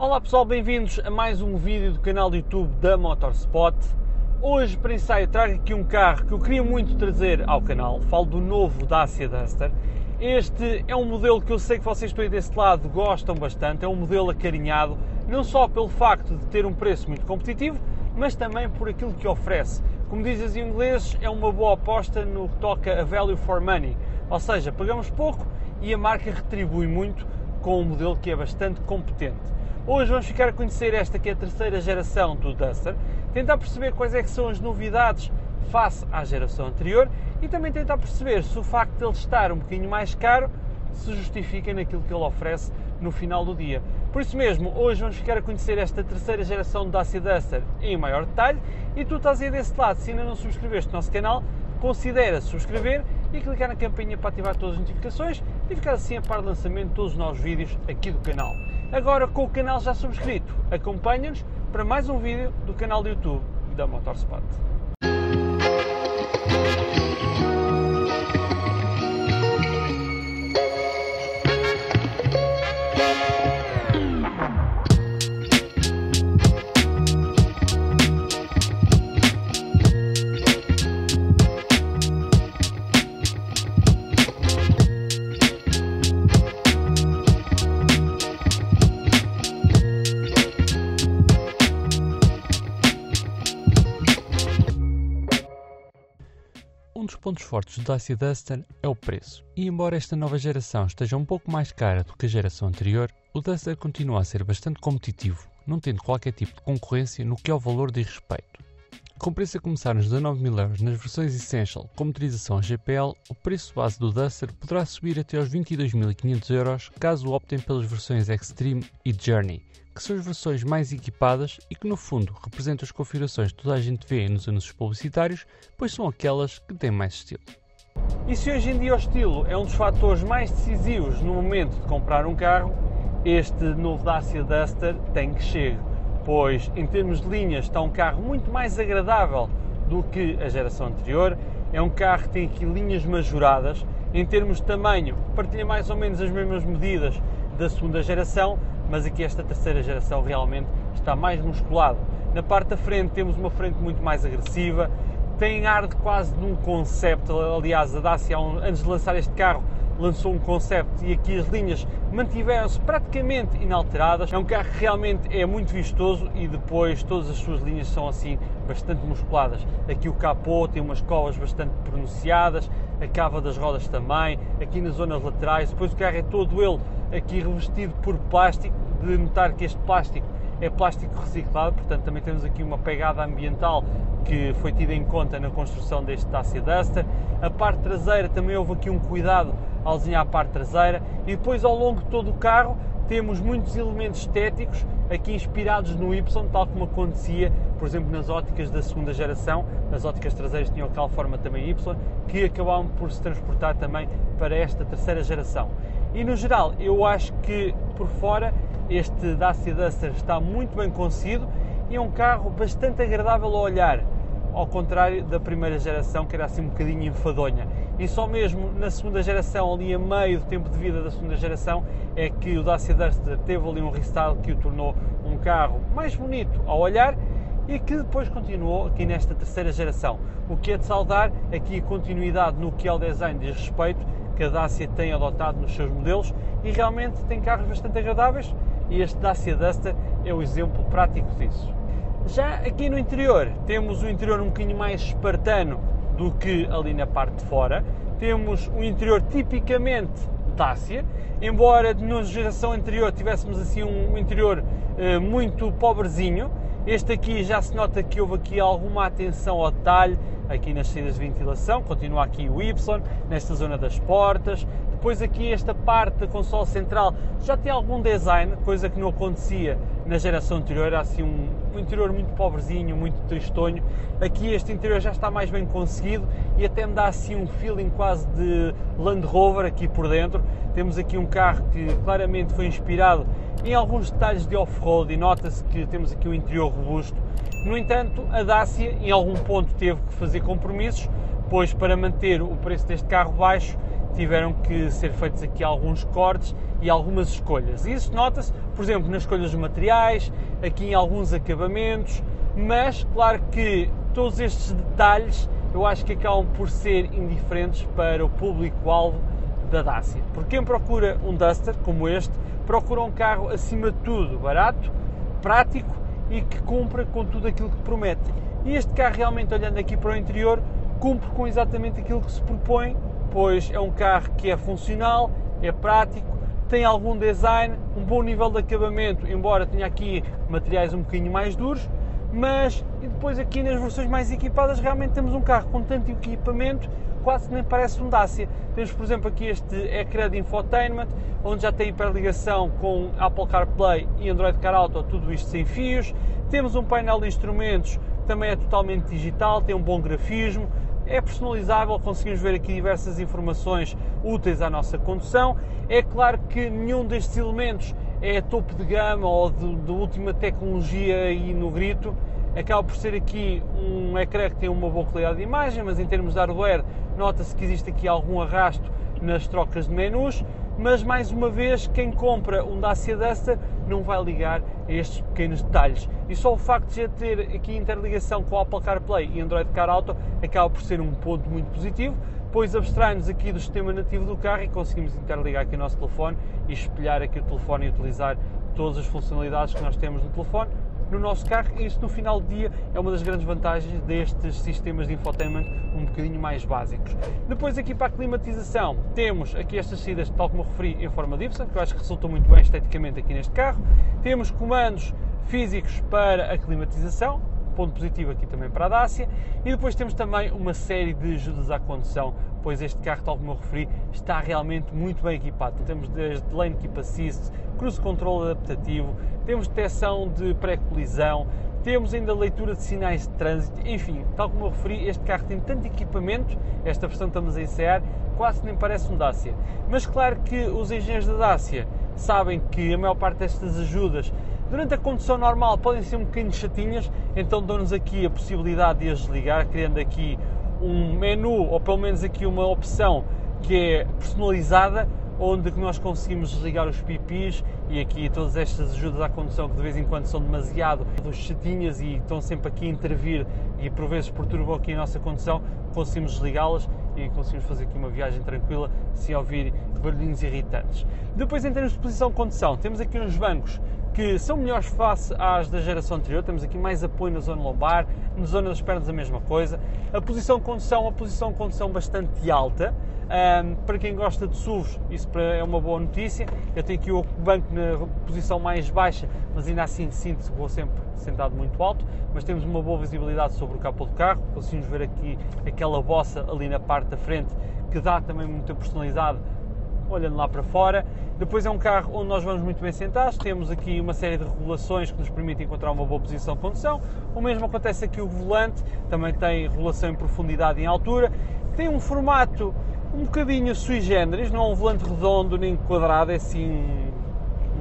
Olá pessoal, bem-vindos a mais um vídeo do canal do YouTube da Motorspot. Hoje para ensaio trago aqui um carro que eu queria muito trazer ao canal, falo do novo Dacia Duster. Este é um modelo que eu sei que vocês estão aí desse lado gostam bastante, é um modelo acarinhado, não só pelo facto de ter um preço muito competitivo, mas também por aquilo que oferece. Como dizem os ingleses, é uma boa aposta no que toca a value for money, ou seja, pagamos pouco e a marca retribui muito com um modelo que é bastante competente. Hoje vamos ficar a conhecer esta que é a terceira geração do Duster, tentar perceber quais é que são as novidades face à geração anterior e também tentar perceber se o facto de ele estar um bocadinho mais caro se justifica naquilo que ele oferece no final do dia. Por isso mesmo, hoje vamos ficar a conhecer esta terceira geração do Dacia Duster em maior detalhe e tu estás aí desse lado, se ainda não subscreveste o nosso canal, considera subscrever e clicar na campainha para ativar todas as notificações e ficar assim a par do lançamento de todos os novos vídeos aqui do canal. Agora, com o canal já subscrito, acompanha-nos para mais um vídeo do canal do YouTube da Motorspot. Um dos pontos fortes do Dacia Duster é o preço, e embora esta nova geração esteja um pouco mais cara do que a geração anterior, o Duster continua a ser bastante competitivo, não tendo qualquer tipo de concorrência no que ao valor diz respeito. Com preço a começar nos 19.000€ nas versões Essential com motorização GPL, o preço base do Duster poderá subir até aos 22.500€ caso optem pelas versões Extreme e Journey, que são as versões mais equipadas e que no fundo representam as configurações que toda a gente vê nos anúncios publicitários, pois são aquelas que têm mais estilo. E se hoje em dia o estilo é um dos fatores mais decisivos no momento de comprar um carro, este novo Dacia Duster tem que chegar. Pois, em termos de linhas, está um carro muito mais agradável do que a geração anterior, é um carro que tem aqui linhas majoradas, em termos de tamanho, partilha mais ou menos as mesmas medidas da segunda geração, mas aqui esta terceira geração realmente está mais musculado. Na parte da frente temos uma frente muito mais agressiva, tem ar de quase de um concept, aliás a Dacia, antes de lançar este carro, lançou um concept e aqui as linhas mantiveram-se praticamente inalteradas. É um carro que realmente é muito vistoso e depois todas as suas linhas são assim bastante musculadas. Aqui o capô tem umas covas bastante pronunciadas, a cava das rodas também, aqui nas zonas laterais, depois o carro é todo ele aqui revestido por plástico, de notar que este plástico é plástico reciclado, portanto também temos aqui uma pegada ambiental que foi tida em conta na construção deste Dacia Duster. A parte traseira também houve aqui um cuidado ao desenhar a parte traseira e depois ao longo de todo o carro temos muitos elementos estéticos aqui inspirados no Ypsilon, tal como acontecia, por exemplo, nas óticas da segunda geração, as óticas traseiras tinham aquela forma também Ypsilon, que acabavam por se transportar também para esta terceira geração. E no geral, eu acho que por fora este Dacia Duster está muito bem conseguido e é um carro bastante agradável a olhar, ao contrário da primeira geração que era assim um bocadinho enfadonha. E só mesmo na segunda geração, ali a meio do tempo de vida da segunda geração, é que o Dacia Duster teve ali um restyle que o tornou um carro mais bonito ao olhar e que depois continuou aqui nesta terceira geração. O que é de saudar aqui a continuidade no que ao design diz respeito, que a Dacia tem adotado nos seus modelos e realmente tem carros bastante agradáveis e este Dacia Duster é o exemplo prático disso. Já aqui no interior, temos um interior um bocadinho mais espartano do que ali na parte de fora, temos um interior tipicamente Dacia, embora na geração anterior tivéssemos assim um interior muito pobrezinho, este aqui já se nota que houve aqui alguma atenção ao detalhe, aqui nas saídas de ventilação, continua aqui o Ypsilon, nesta zona das portas, depois aqui esta parte da console central já tem algum design, coisa que não acontecia na geração anterior, era assim um interior muito pobrezinho, muito tristonho. Aqui este interior já está mais bem conseguido e até me dá assim um feeling quase de Land Rover aqui por dentro. Temos aqui um carro que claramente foi inspirado em alguns detalhes de off-road e nota-se que temos aqui um interior robusto. No entanto, a Dacia em algum ponto teve que fazer compromissos, pois para manter o preço deste carro baixo tiveram que ser feitos aqui alguns cortes e algumas escolhas. E isso nota-se, por exemplo, nas escolhas de materiais, aqui em alguns acabamentos, mas claro que todos estes detalhes eu acho que acabam por ser indiferentes para o público-alvo da Dacia. Porque quem procura um Duster como este, procura um carro acima de tudo barato, prático e que cumpra com tudo aquilo que promete. E este carro, realmente, olhando aqui para o interior, cumpre com exatamente aquilo que se propõe, pois é um carro que é funcional, é prático, tem algum design, um bom nível de acabamento, embora tenha aqui materiais um bocadinho mais duros, mas e depois aqui nas versões mais equipadas realmente temos um carro com tanto equipamento, quase que nem parece um Dacia. Temos, por exemplo, aqui este ecrã de infotainment, onde já tem hiperligação com Apple CarPlay e Android Car Auto, tudo isto sem fios. Temos um painel de instrumentos, também é totalmente digital, tem um bom grafismo, é personalizável, conseguimos ver aqui diversas informações úteis à nossa condução. É claro que nenhum destes elementos é topo de gama ou de última tecnologia aí no grito. Acaba por ser aqui um ecrã que tem uma boa qualidade de imagem, mas em termos de hardware nota-se que existe aqui algum arrasto nas trocas de menus, mas mais uma vez quem compra um Dacia Duster não vai ligar a estes pequenos detalhes. E só o facto de já ter aqui interligação com o Apple CarPlay e Android Car Auto acaba por ser um ponto muito positivo, pois abstrai-nos aqui do sistema nativo do carro e conseguimos interligar aqui o nosso telefone e espelhar aqui o telefone e utilizar todas as funcionalidades que nós temos no telefone no nosso carro. E isso, no final do dia, é uma das grandes vantagens destes sistemas de infotainment um bocadinho mais básicos. Depois, aqui para a climatização, temos aqui estas saídas, tal como eu referi, em forma de Ypsilon, que eu acho que resultou muito bem esteticamente aqui neste carro. Temos comandos físicos para a climatização, ponto positivo aqui também para a Dacia. E depois temos também uma série de ajudas à condução, pois este carro, tal como eu referi, está realmente muito bem equipado. Temos desde Lane Keep Assist, Cruise Control adaptativo, temos detecção de pré-colisão, temos ainda leitura de sinais de trânsito, enfim, tal como eu referi, este carro tem tanto equipamento, esta versão que estamos a encerrar, quase nem parece um Dacia. Mas claro que os engenheiros da Dacia sabem que a maior parte destas ajudas durante a condução normal podem ser um bocadinho chatinhas, então dão-nos aqui a possibilidade de as desligar, criando aqui um menu, ou pelo menos aqui uma opção que é personalizada, onde nós conseguimos desligar os pipis e aqui todas estas ajudas à condução que de vez em quando são demasiado chatinhas e estão sempre aqui a intervir e por vezes perturbam aqui a nossa condução, conseguimos desligá-las e conseguimos fazer aqui uma viagem tranquila sem ouvir barulhinhos irritantes. Depois, em termos de posição de condução, temos aqui uns bancos que são melhores face às da geração anterior, temos aqui mais apoio na zona lombar, na zona das pernas a mesma coisa. A posição de condução é uma posição de condução bastante alta, para quem gosta de SUVs isso é uma boa notícia. Eu tenho aqui o banco na posição mais baixa, mas ainda assim sinto que vou sempre sentado muito alto, mas temos uma boa visibilidade sobre o capô do carro, conseguimos ver aqui aquela bossa ali na parte da frente que dá também muita personalidade olhando lá para fora. Depois é um carro onde nós vamos muito bem sentados, temos aqui uma série de regulações que nos permitem encontrar uma boa posição de condução. O mesmo acontece aqui o volante, também tem regulação em profundidade e em altura, tem um formato um bocadinho sui generis, não é um volante redondo nem quadrado, é assim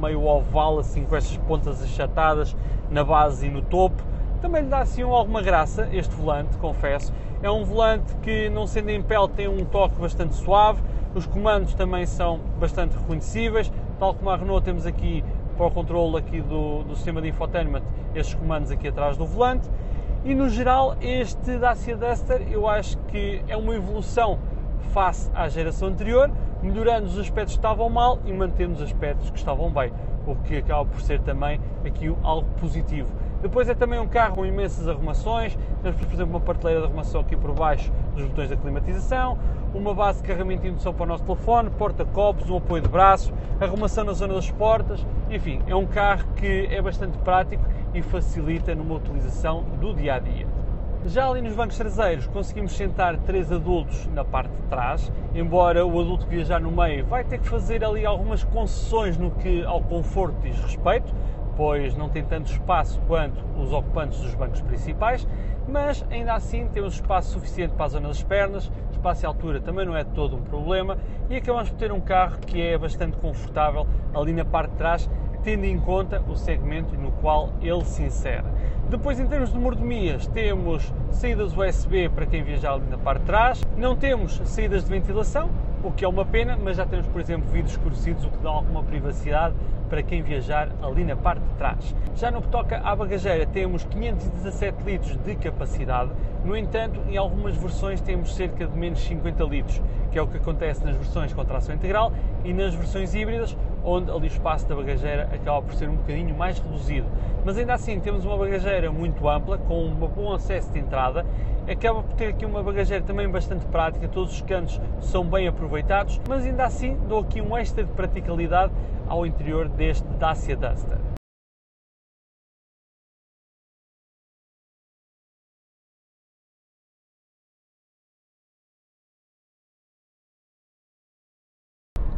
meio oval, assim com estas pontas achatadas na base e no topo. Também lhe dá assim alguma graça este volante, confesso. É um volante que, não sendo em pele, tem um toque bastante suave. Os comandos também são bastante reconhecíveis, tal como a Renault temos aqui para o controle aqui do sistema de infotainment estes comandos aqui atrás do volante. E no geral este Dacia Duster eu acho que é uma evolução face à geração anterior, melhorando os aspectos que estavam mal e mantendo os aspectos que estavam bem, o que acaba por ser também aqui algo positivo. Depois é também um carro com imensas arrumações, temos por exemplo uma prateleira de arrumação aqui por baixo dos botões da climatização, uma base de carregamento e indução para o nosso telefone, porta-copos, um apoio de braço, arrumação na zona das portas, enfim, é um carro que é bastante prático e facilita numa utilização do dia-a-dia. Já ali nos bancos traseiros conseguimos sentar 3 adultos na parte de trás, embora o adulto que viajar no meio vai ter que fazer ali algumas concessões no que ao conforto diz respeito, pois não tem tanto espaço quanto os ocupantes dos bancos principais, mas ainda assim temos espaço suficiente para a zona das pernas, espaço e altura também não é todo um problema e acabamos por ter um carro que é bastante confortável ali na parte de trás, tendo em conta o segmento no qual ele se insere. Depois, em termos de mordomias, temos saídas USB para quem viajar ali na parte de trás, não temos saídas de ventilação, o que é uma pena, mas já temos, por exemplo, vidros escurecidos, o que dá alguma privacidade para quem viajar ali na parte de trás. Já no que toca à bagageira, temos 517 litros de capacidade, no entanto, em algumas versões temos cerca de menos 50 litros, que é o que acontece nas versões com tração integral e nas versões híbridas, onde ali o espaço da bagageira acaba por ser um bocadinho mais reduzido. Mas ainda assim temos uma bagageira muito ampla, com um bom acesso de entrada, acaba por ter aqui uma bagageira também bastante prática, todos os cantos são bem aproveitados, mas ainda assim dou aqui um extra de praticalidade ao interior deste Dacia Duster.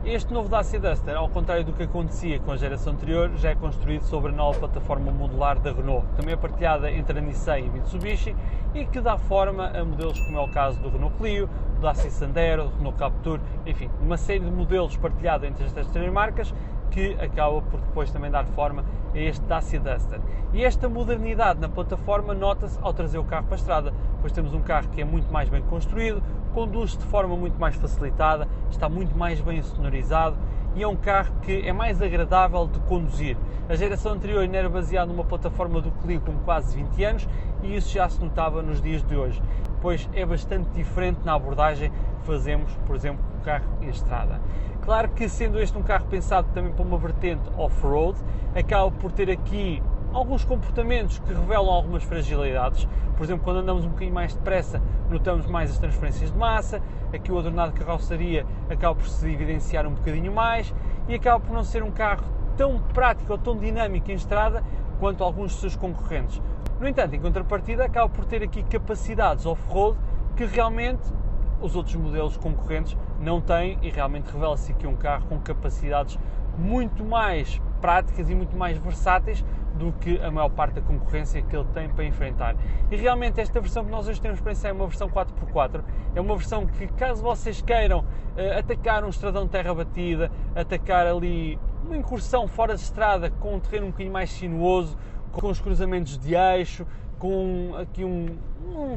Este novo Dacia Duster, ao contrário do que acontecia com a geração anterior, já é construído sobre a nova plataforma modular da Renault, também é partilhada entre a Nissan e Mitsubishi e que dá forma a modelos como é o caso do Renault Clio, do Dacia Sandero, do Renault Captur, enfim, uma série de modelos partilhados entre estas três marcas que acaba por depois também dar forma a este Dacia Duster. E esta modernidade na plataforma nota-se ao trazer o carro para a estrada, pois temos um carro que é muito mais bem construído, conduz-se de forma muito mais facilitada, está muito mais bem insonorizado e é um carro que é mais agradável de conduzir. A geração anterior ainda era baseada numa plataforma do Clio com quase 20 anos e isso já se notava nos dias de hoje, pois é bastante diferente na abordagem que fazemos, por exemplo, com o carro em estrada. Claro que, sendo este um carro pensado também para uma vertente off-road, acaba por ter aqui alguns comportamentos que revelam algumas fragilidades. Por exemplo, quando andamos um bocadinho mais depressa, notamos mais as transferências de massa, aqui o adornado de carroceria acaba por se evidenciar um bocadinho mais e acaba por não ser um carro tão prático ou tão dinâmico em estrada quanto alguns dos seus concorrentes. No entanto, em contrapartida, acaba por ter aqui capacidades off-road que realmente os outros modelos concorrentes não têm e realmente revela-se aqui um carro com capacidades muito mais práticas e muito mais versáteis do que a maior parte da concorrência que ele tem para enfrentar. E realmente esta versão que nós hoje temos para ensaiar é uma versão 4x4, é uma versão que, caso vocês queiram atacar um estradão de terra batida, atacar ali uma incursão fora de estrada com um terreno um bocadinho mais sinuoso, com os cruzamentos de eixo, com aqui um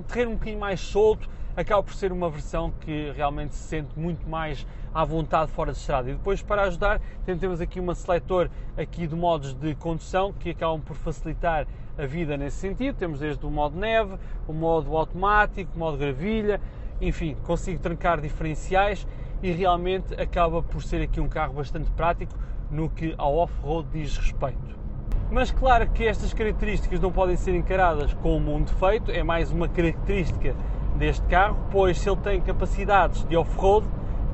terreno um bocadinho mais solto, acaba por ser uma versão que realmente se sente muito mais à vontade fora de estrada. E depois, para ajudar, temos aqui uma seletor aqui de modos de condução que acabam por facilitar a vida nesse sentido. Temos desde o modo neve, o modo automático, o modo gravilha, enfim, consigo trancar diferenciais e realmente acaba por ser aqui um carro bastante prático no que ao off-road diz respeito. Mas claro que estas características não podem ser encaradas como um defeito, é mais uma característica deste carro, pois se ele tem capacidades de off-road,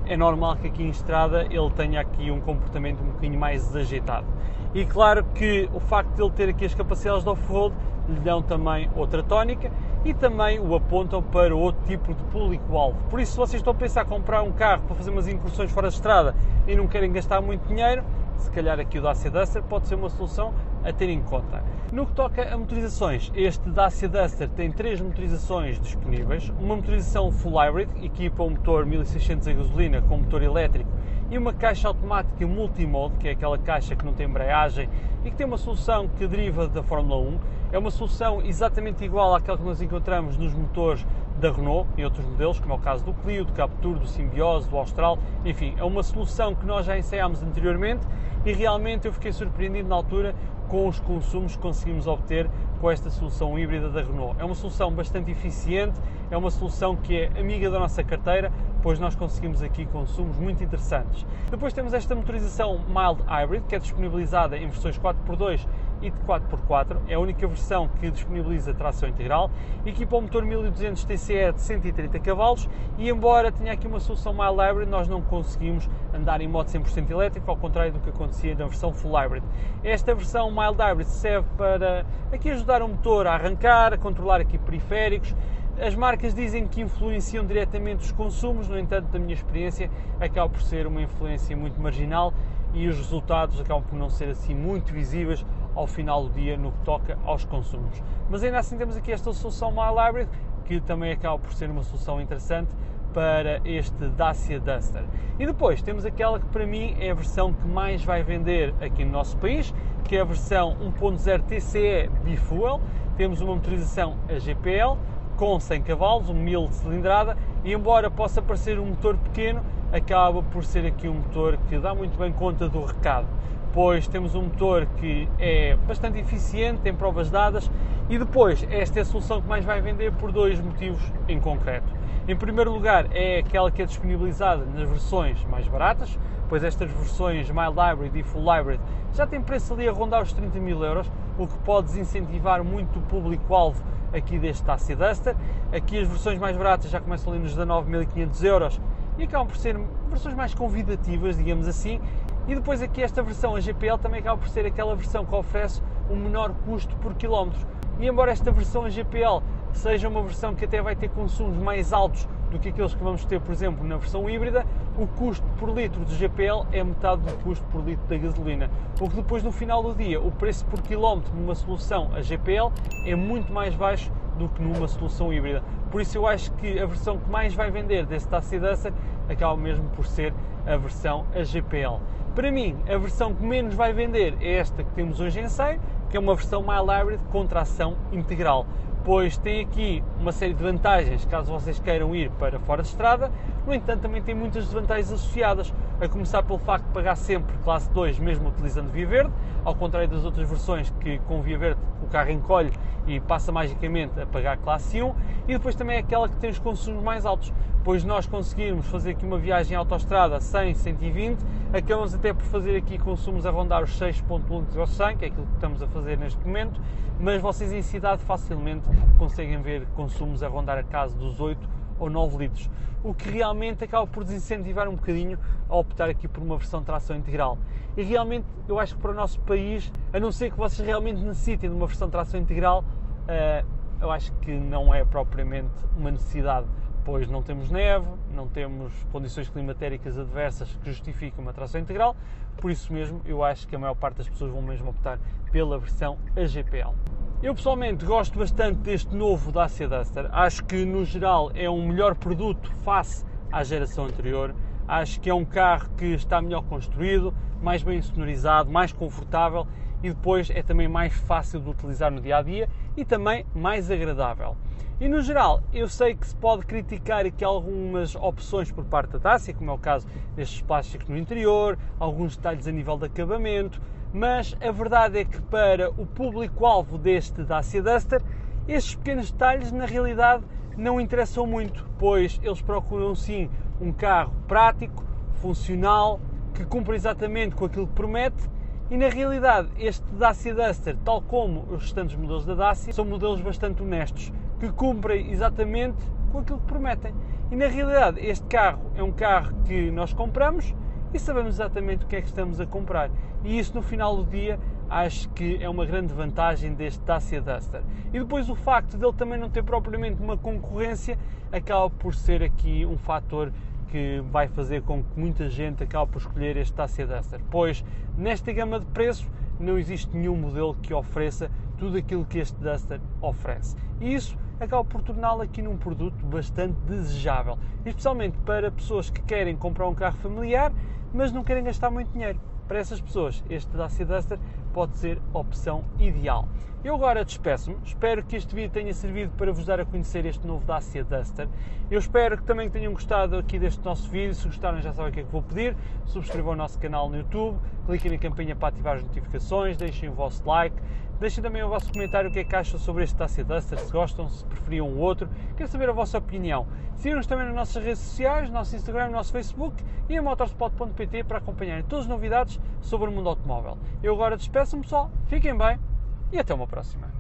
é normal que aqui em estrada ele tenha aqui um comportamento um bocadinho mais desajeitado. E claro que o facto de ele ter aqui as capacidades de off-road lhe dão também outra tónica e também o apontam para outro tipo de público-alvo. Por isso, se vocês estão a pensar em comprar um carro para fazer umas incursões fora de estrada e não querem gastar muito dinheiro, se calhar aqui o Dacia Duster pode ser uma solução a ter em conta. No que toca a motorizações, este Dacia Duster tem 3 motorizações disponíveis, uma motorização full hybrid, equipa um motor 1600 a gasolina com motor elétrico e uma caixa automática multimode, que é aquela caixa que não tem embreagem e que tem uma solução que deriva da Fórmula 1, é uma solução exatamente igual àquela que nós encontramos nos motores da Renault e outros modelos, como é o caso do Clio, do Captur, do Symbiose, do Austral, enfim, é uma solução que nós já ensaiámos anteriormente e realmente eu fiquei surpreendido na altura com os consumos que conseguimos obter com esta solução híbrida da Renault. É uma solução bastante eficiente, é uma solução que é amiga da nossa carteira, pois nós conseguimos aqui consumos muito interessantes. Depois temos esta motorização mild hybrid, que é disponibilizada em versões 4x2 e de 4x4, é a única versão que disponibiliza tração integral, equipa um motor 1200 TCE de 130 cavalos e, embora tenha aqui uma solução mild hybrid, nós não conseguimos andar em modo 100% elétrico, ao contrário do que acontecia na versão full hybrid. Esta versão mild hybrid serve para aqui ajudar o motor a arrancar, a controlar aqui periféricos. As marcas dizem que influenciam diretamente os consumos, no entanto, da minha experiência, acaba por ser uma influência muito marginal e os resultados acabam por não ser assim muito visíveis ao final do dia no que toca aos consumos. Mas ainda assim temos aqui esta solução mild hybrid, que também acaba por ser uma solução interessante para este Dacia Duster. E depois temos aquela que para mim é a versão que mais vai vender aqui no nosso país, que é a versão 1.0 TCE Bifuel. Temos uma motorização a GPL com 100 cavalos, 1000 cilindrada, e embora possa parecer um motor pequeno, acaba por ser aqui um motor que dá muito bem conta do recado, pois temos um motor que é bastante eficiente em provas dadas e depois esta é a solução que mais vai vender por dois motivos em concreto. Em primeiro lugar é aquela que é disponibilizada nas versões mais baratas, pois estas versões Mild Hybrid e Full Hybrid já têm preço ali a rondar os 30.000 euros, o que pode desincentivar muito o público-alvo aqui deste Dacia Duster. Aqui as versões mais baratas já começam ali nos 19.500 euros e acabam por ser versões mais convidativas, digamos assim. E depois aqui esta versão, a GPL, também acaba por ser aquela versão que oferece um menor custo por quilómetro. E embora esta versão, a GPL, seja uma versão que até vai ter consumos mais altos do que aqueles que vamos ter, por exemplo, na versão híbrida, o custo por litro do GPL é metade do custo por litro da gasolina, o que depois no final do dia o preço por quilómetro numa solução, a GPL, é muito mais baixo do que numa solução híbrida. Por isso eu acho que a versão que mais vai vender desse Dacia Duster acaba mesmo por ser a versão a GPL. Para mim, a versão que menos vai vender é esta que temos hoje em ensaio, que é uma versão mild hybrid com tração integral, pois tem aqui uma série de vantagens caso vocês queiram ir para fora de estrada. No entanto, também tem muitas desvantagens associadas, a começar pelo facto de pagar sempre classe 2 mesmo utilizando via verde, ao contrário das outras versões que com via verde o carro encolhe e passa magicamente a pagar classe 1, e depois também é aquela que tem os consumos mais altos, pois nós conseguirmos fazer aqui uma viagem em autoestrada 100, 120, acabamos até por fazer aqui consumos a rondar os 6.1 aos 100, que é aquilo que estamos a fazer neste momento, mas vocês em cidade facilmente conseguem ver consumos a rondar a casa dos 8 ou 9 litros, o que realmente acaba por desincentivar um bocadinho a optar aqui por uma versão de tração integral. E realmente eu acho que para o nosso país, a não ser que vocês realmente necessitem de uma versão de tração integral, eu acho que não é propriamente uma necessidade, pois não temos neve, não temos condições climatéricas adversas que justificam uma tração integral, por isso mesmo eu acho que a maior parte das pessoas vão mesmo optar pela versão a GPL. Eu pessoalmente gosto bastante deste novo Dacia Duster, acho que no geral é um melhor produto face à geração anterior, acho que é um carro que está melhor construído, mais bem sonorizado, mais confortável e depois é também mais fácil de utilizar no dia-a-dia e também mais agradável. E no geral, eu sei que se pode criticar aqui algumas opções por parte da Dacia, como é o caso destes plásticos no interior, alguns detalhes a nível de acabamento, mas a verdade é que para o público-alvo deste Dacia Duster, estes pequenos detalhes na realidade não interessam muito, pois eles procuram sim um carro prático, funcional, que cumpre exatamente com aquilo que promete. E na realidade, este Dacia Duster, tal como os restantes modelos da Dacia, são modelos bastante honestos, que cumprem exatamente com aquilo que prometem. E na realidade, este carro é um carro que nós compramos e sabemos exatamente o que é que estamos a comprar. E isso no final do dia, acho que é uma grande vantagem deste Dacia Duster. E depois o facto dele também não ter propriamente uma concorrência, acaba por ser aqui um fator que vai fazer com que muita gente acabe por escolher este Dacia Duster, pois nesta gama de preços não existe nenhum modelo que ofereça tudo aquilo que este Duster oferece. E isso acaba por torná-lo aqui num produto bastante desejável, especialmente para pessoas que querem comprar um carro familiar, mas não querem gastar muito dinheiro. Para essas pessoas, este Dacia Duster pode ser a opção ideal. Eu agora despeço-me, espero que este vídeo tenha servido para vos dar a conhecer este novo Dacia Duster. Eu espero que também tenham gostado aqui deste nosso vídeo. Se gostaram já sabem o que é que vou pedir. Subscrevam o nosso canal no YouTube, cliquem na campainha para ativar as notificações, deixem o vosso like, deixem também o vosso comentário o que é que acham sobre este Dacia Duster, se gostam, se preferiam o outro. Quero saber a vossa opinião. Sigam-nos também nas nossas redes sociais, no nosso Instagram, no nosso Facebook e em motorspot.pt para acompanharem todas as novidades sobre o mundo automóvel. Eu agora despeço-me, pessoal, fiquem bem e até uma próxima.